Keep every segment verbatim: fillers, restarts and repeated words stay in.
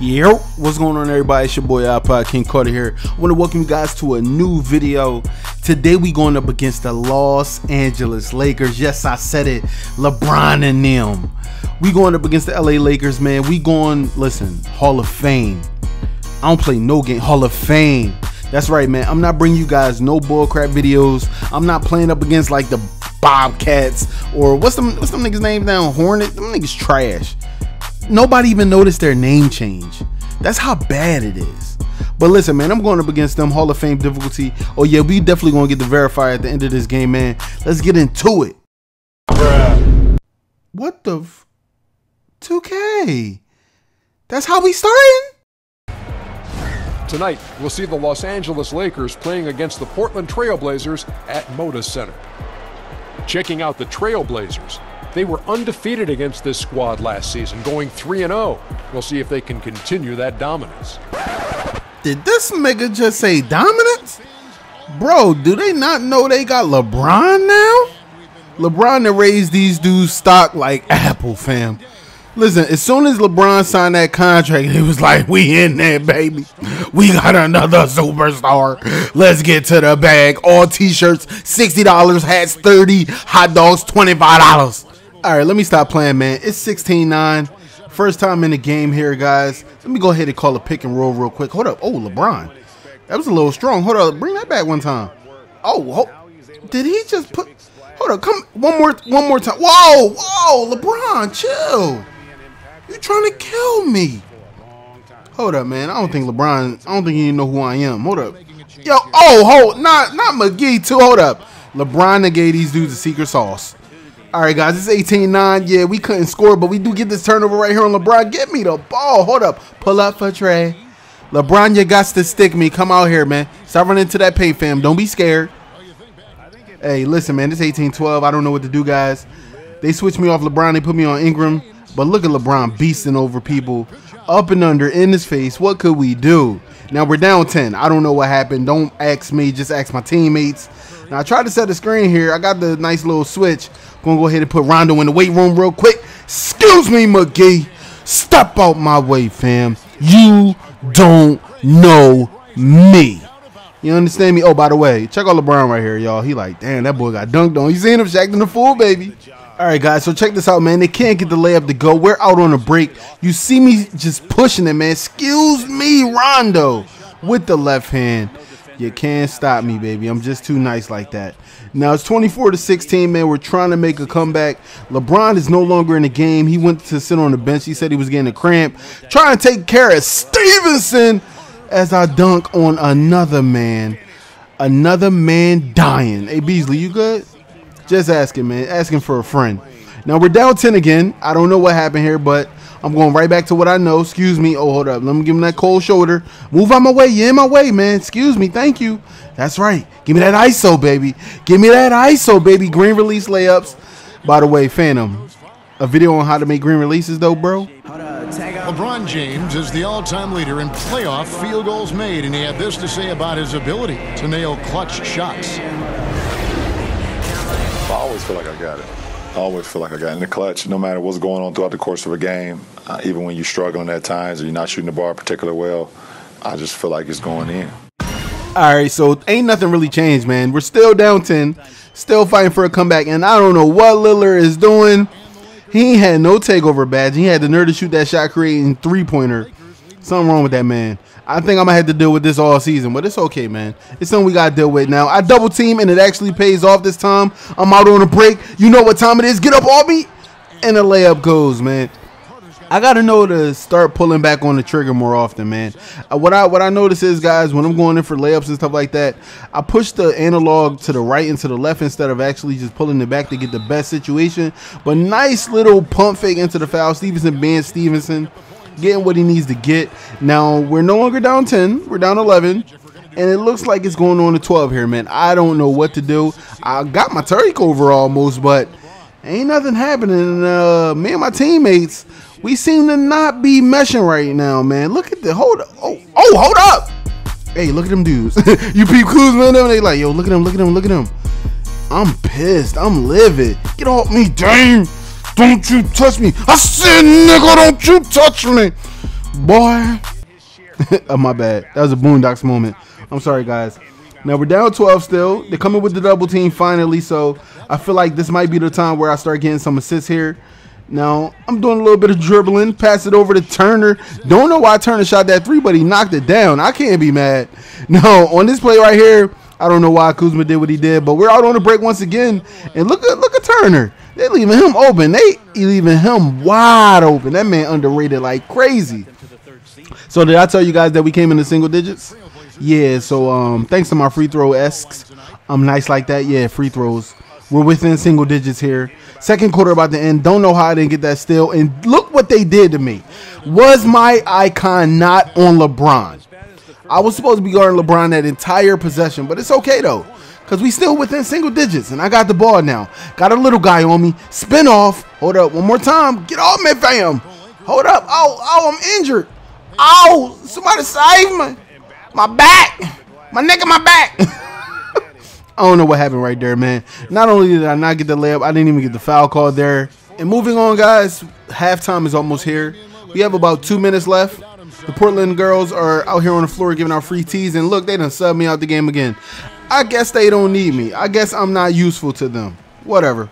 Yo, what's going on, everybody? It's your boy iPodKingCarter here. I want to welcome you guys to a new video. Today we going up against the Los Angeles Lakers. Yes, I said it. LeBron and them. We going up against the L A Lakers, man. We going, listen, Hall of Fame. I don't play no game. Hall of Fame. That's right, man. I'm not bringing you guys no bullcrap videos. I'm not playing up against like the Bobcats or what's them what's them niggas name down? Hornet? Them niggas trash. Nobody even noticed their name change. That's how bad it is. But listen, man, I'm going up against them. Hall of Fame difficulty. Oh yeah, we definitely gonna get the verifier at the end of this game, man. Let's get into it. Bruh. What the f two K? That's how we starting? Tonight, we'll see the Los Angeles Lakers playing against the Portland Trail Blazers at Moda Center. Checking out the Trail Blazers. They were undefeated against this squad last season, going three and oh. We'll see if they can continue that dominance. Did this nigga just say dominance? Bro, do they not know they got LeBron now? LeBron that raised these dudes' stock like Apple, fam. Listen, as soon as LeBron signed that contract, he was like, we in there, baby. We got another superstar. Let's get to the bag. All t-shirts, sixty dollars, hats, thirty dollars, hot dogs, twenty-five dollars. All right, let me stop playing, man. It's sixteen nine. First time in the game here, guys. Let me go ahead and call a pick and roll real quick. Hold up. Oh, LeBron. That was a little strong. Hold up. Bring that back one time. Oh, did he just put... Hold up. Come one more, one more time. Whoa, whoa, LeBron, chill. You trying to kill me. Hold up, man. I don't think LeBron... I don't think he even know who I am. Hold up. Yo, oh, hold... Not, not McGee, too. Hold up. LeBron gave these dudes a secret sauce. All right, guys, it's eighteen nine. Yeah, we couldn't score, but we do get this turnover right here on LeBron. Get me the ball. Hold up. Pull up for Trey. LeBron, you got to stick me. Come out here, man. Stop running into that pay, fam. Don't be scared. Hey, listen, man. It's eighteen twelve. I don't know what to do, guys. They switched me off LeBron. They put me on Ingram. But look at LeBron beasting over people. Up and under, in his face. What could we do? Now, we're down ten. I don't know what happened. Don't ask me. Just ask my teammates. Now, I tried to set the screen here. I got the nice little switch. Gonna go ahead and put Rondo in the weight room real quick. Excuse me, McGee. Step out my way, fam. You don't know me. You understand me? Oh, by the way, check out LeBron right here, y'all. He like, damn, that boy got dunked on. You seen him? Shaq in the fool, baby. All right, guys, so check this out, man. They can't get the layup to go. We're out on a break. You see me just pushing it, man. Excuse me, Rondo, with the left hand. You can't stop me, baby. I'm just too nice like that. Now, it's twenty-four to sixteen, man. We're trying to make a comeback. LeBron is no longer in the game. He went to sit on the bench. He said he was getting a cramp. Trying to take care of Stevenson as I dunk on another man. Another man dying. Hey, Beasley, you good? Just asking, man. Asking for a friend. Now, we're down ten again. I don't know what happened here, but I'm going right back to what I know. Excuse me. Oh, hold up. Let me give him that cold shoulder. Move out my way. You're in my way, man. Excuse me. Thank you. That's right. Give me that I S O, baby. Give me that I S O, baby. Green release layups. By the way, Phantom, a video on how to make green releases, though, bro. LeBron James is the all-time leader in playoff field goals made, and he had this to say about his ability to nail clutch shots. I always feel like I got it. I always feel like I got it. In the clutch, no matter what's going on throughout the course of a game, uh, even when you're struggling at times or you're not shooting the ball particularly well, I just feel like it's going in. All right, so ain't nothing really changed, man. We're still down ten, still fighting for a comeback, and I don't know what Lillard is doing. He ain't had no takeover badge. He had the nerve to shoot that shot creating three-pointer. Something wrong with that, man. I think I'm going to have to deal with this all season, but it's okay, man. It's something we got to deal with now. I double team, and it actually pays off this time. I'm out on a break. You know what time it is. Get up on me, and the layup goes, man. I got to know to start pulling back on the trigger more often, man. Uh, what I what I notice is, guys, when I'm going in for layups and stuff like that, I push the analog to the right and to the left instead of actually just pulling it back to get the best situation. But nice little pump fake into the foul. Stevenson being Stevenson. Getting what he needs to get. Now, we're no longer down ten. We're down eleven. And it looks like it's going on to twelve here, man. I don't know what to do. I got my takeover almost, but ain't nothing happening. Uh, me and my teammates, we seem to not be meshing right now, man. Look at the hold up. Oh, oh, hold up. Hey, look at them dudes. You peep Kuzma and them, they like, yo, look at them, look at them, look at them. I'm pissed. I'm livid. Get off me, dang. Don't you touch me. I said, nigga, don't you touch me. boy. Oh, my bad. That was a Boondocks moment. I'm sorry, guys. Now, we're down twelve still. They're coming with the double team finally, so I feel like this might be the time where I start getting some assists here. Now, I'm doing a little bit of dribbling. Pass it over to Turner. Don't know why Turner shot that three, but he knocked it down. I can't be mad. No, on this play right here, I don't know why Kuzma did what he did, but we're out on the break once again. And look at look at Turner. They're leaving him open. They leaving him wide open. That man underrated like crazy. So did I tell you guys that we came in the single digits? Yeah, so um, thanks to my free throw esques. I'm nice like that. Yeah, free throws. We're within single digits here. Second quarter about to end. Don't know how I didn't get that steal. And look what they did to me. Was my icon not on LeBron? I was supposed to be guarding LeBron that entire possession, but it's okay, though, because we still within single digits, and I got the ball now. Got a little guy on me. Spin off. Hold up. One more time. Get off me, fam. Hold up. Oh, oh, I'm injured. Oh, somebody save me. My back. My neck and my back. I don't know what happened right there, man. Not only did I not get the layup, I didn't even get the foul call there. And moving on, guys, halftime is almost here. We have about two minutes left. The Portland girls are out here on the floor giving out free tees, and look, they done subbed me out the game again. I guess they don't need me. I guess I'm not useful to them. Whatever.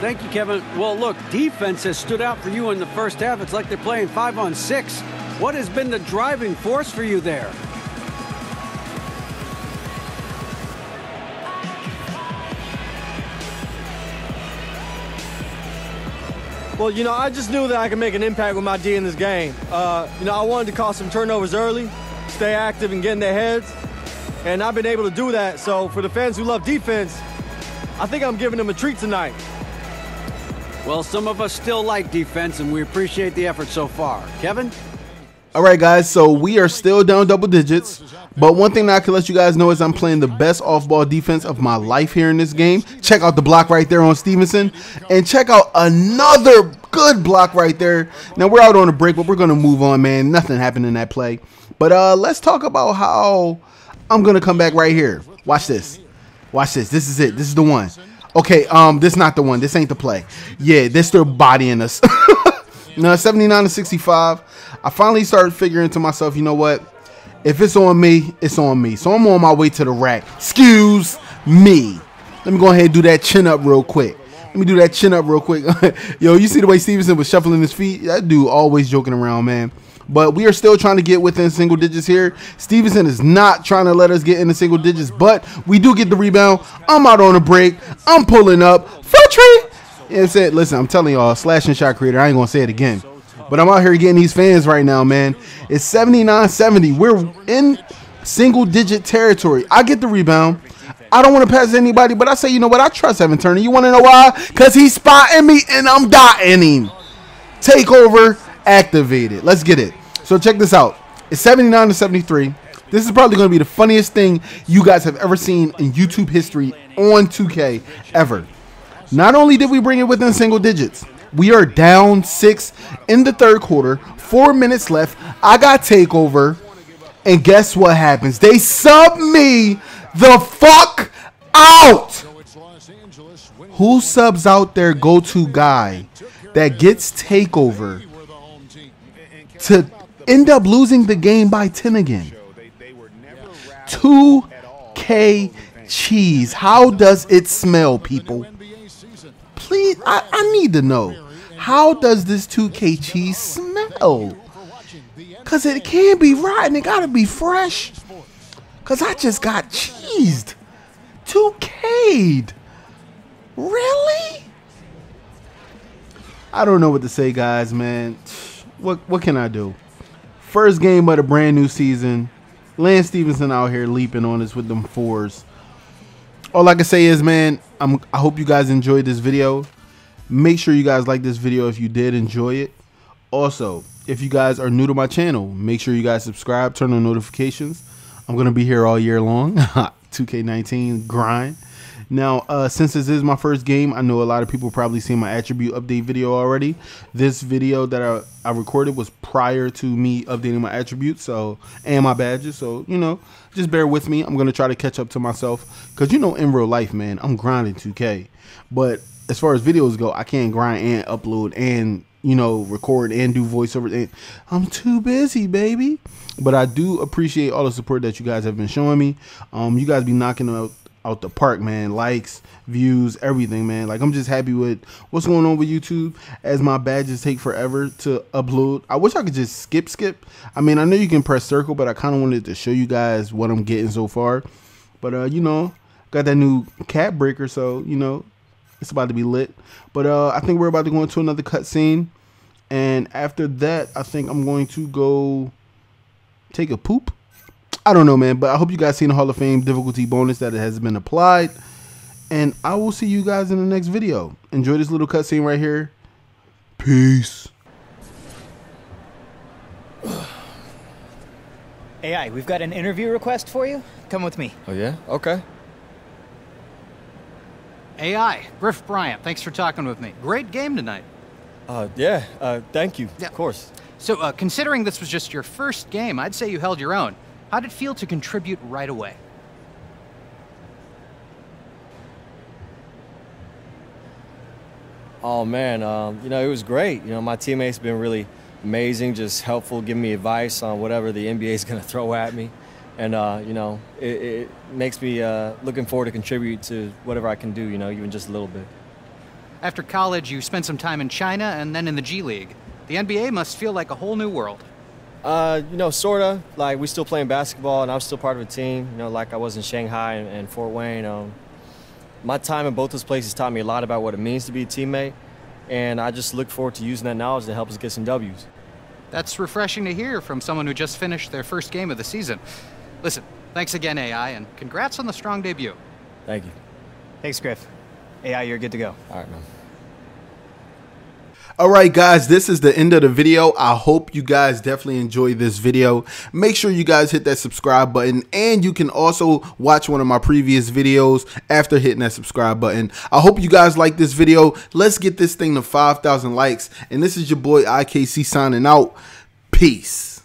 Thank you, Kevin. Well, look, defense has stood out for you in the first half. It's like they're playing five on six. What has been the driving force for you there? Well, you know, I just knew that I could make an impact with my D in this game. Uh, you know, I wanted to cause some turnovers early, stay active and get in their heads, and I've been able to do that. So for the fans who love defense, I think I'm giving them a treat tonight. Well, some of us still like defense, and we appreciate the effort so far. Kevin? All right, guys, so we are still down double digits, but one thing that I can let you guys know is I'm playing the best off-ball defense of my life here in this game. Check out the block right there on Stevenson, and check out another good block right there. Now, we're out on a break, but we're going to move on, man. Nothing happened in that play, but uh, let's talk about how I'm going to come back right here. Watch this. Watch this. This is it. This is the one. Okay, um, this is not the one. This ain't the play. Yeah, they're still bodying us. No, seventy-nine to sixty-five. I finally started figuring to myself, you know what? If it's on me, it's on me. So I'm on my way to the rack. Excuse me. Let me go ahead and do that chin up real quick. Let me do that chin up real quick. Yo, you see the way Stevenson was shuffling his feet? That dude always joking around, man. But we are still trying to get within single digits here. Stevenson is not trying to let us get into single digits, but we do get the rebound. I'm out on a break. I'm pulling up. Filtry. It's it. Listen, I'm telling y'all, slash and shot creator. I ain't gonna say it again, but I'm out here getting these fans right now, man. It's seventy-nine seventy. We're in single digit territory. I get the rebound. I don't want to pass anybody, but I say, you know what? I trust Evan Turner. You want to know why? Because he's spotting me and I'm dotting him. Takeover activated. Let's get it. So check this out. It's seventy-nine to seventy-three. This is probably going to be the funniest thing you guys have ever seen in YouTube history on two K ever. Not only did we bring it within single digits, we are down six in the third quarter, four minutes left. I got takeover, and guess what happens? They sub me the fuck out. Who subs out their go-to guy that gets takeover to end up losing the game by ten again? two K cheese. How does it smell, people? Please, I, I need to know, how does this two K cheese smell? Because it can't be rotten. It got to be fresh. Because I just got cheesed. two K'd. Really? I don't know what to say, guys, man. What, what can I do? First game of the brand new season. Lance Stevenson out here leaping on us with them fours. All I can say is, man, I'm, I hope you guys enjoyed this video. Make sure you guys like this video if you did enjoy it. Also, if you guys are new to my channel, make sure you guys subscribe, turn on notifications. I'm going to be here all year long. two K nineteen grind. Now, uh, since this is my first game, I know a lot of people probably seen my attribute update video already. This video that I, I recorded was prior to me updating my attributes so and my badges. So, you know, just bear with me. I'm going to try to catch up to myself because, you know, in real life, man, I'm grinding two K. But as far as videos go, I can't grind and upload and you know, record and do voiceover. I'm too busy, baby. But I do appreciate all the support that you guys have been showing me. Um, you guys be knocking out out the park, man. Likes, views, everything, man. Like, I'm just happy with what's going on with YouTube, as my badges take forever to upload. I wish I could just skip skip. I mean, I know you can press circle, but I kind of wanted to show you guys what I'm getting so far. But uh, you know, got that new cat breaker, so you know, it's about to be lit. But uh, I think we're about to go into another cutscene, and after that, I think I'm going to go take a poop. I don't know, man, but I hope you guys seen the Hall of Fame difficulty bonus that has been applied, and I will see you guys in the next video. Enjoy this little cutscene right here. Peace. A I, we've got an interview request for you. Come with me. Oh, yeah? Okay. A I, Griff Bryant, thanks for talking with me. Great game tonight. Uh, yeah, uh, thank you, yeah. Of course. So, uh, considering this was just your first game, I'd say you held your own. How'd it feel to contribute right away? Oh, man, um, you know, it was great. You know, my teammates have been really amazing, just helpful, giving me advice on whatever the N B A is going to throw at me. And, uh, you know, it, it makes me uh, looking forward to contribute to whatever I can do, you know, even just a little bit. After college, you spent some time in China and then in the G League. The N B A must feel like a whole new world. Uh, you know, sort of. Like, we're still playing basketball, and I'm still part of a team, you know, like I was in Shanghai and, and Fort Wayne. Um, my time in both those places taught me a lot about what it means to be a teammate, and I just look forward to using that knowledge to help us get some W's. That's refreshing to hear from someone who just finished their first game of the season. Listen, thanks again, A I, and congrats on the strong debut. Thank you. Thanks, Griff. A I, you're good to go. All right, man. Alright guys, this is the end of the video. I hope you guys definitely enjoyed this video. Make sure you guys hit that subscribe button, and you can also watch one of my previous videos after hitting that subscribe button. I hope you guys like this video. Let's get this thing to five thousand likes, and this is your boy I K C signing out. Peace.